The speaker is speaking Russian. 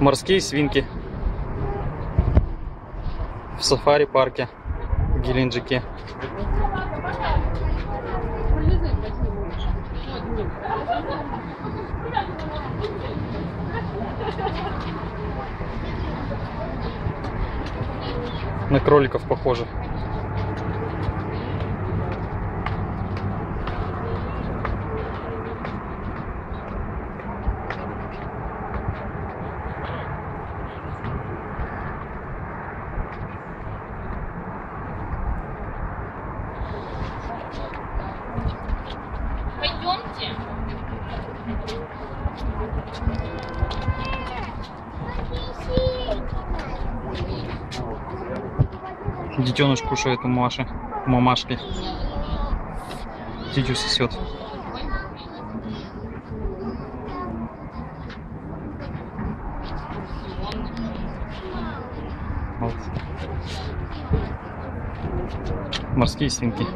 Морские свинки в сафари-парке в Геленджике. На кроликов похоже. Пойдемте. Детеныш кушает у Маши, у мамашки. Титю сосет. Вот. Морские свинки.